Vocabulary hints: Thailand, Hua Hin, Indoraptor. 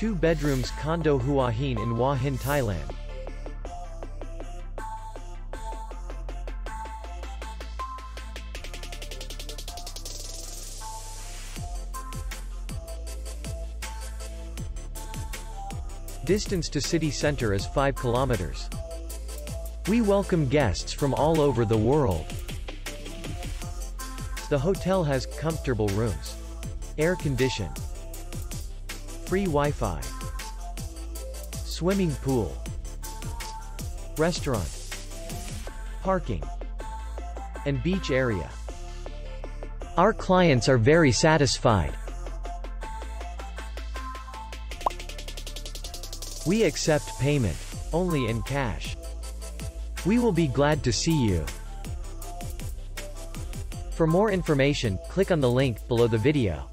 2 Bedrooms Condo Huahin in Hua Hin, Thailand. Distance to city center is 5 kilometers. We welcome guests from all over the world. The hotel has comfortable rooms, air condition, free Wi-Fi, swimming pool, restaurant, parking, and beach area. Our clients are very satisfied. We accept payment only in cash. We will be glad to see you. For more information, click on the link below the video.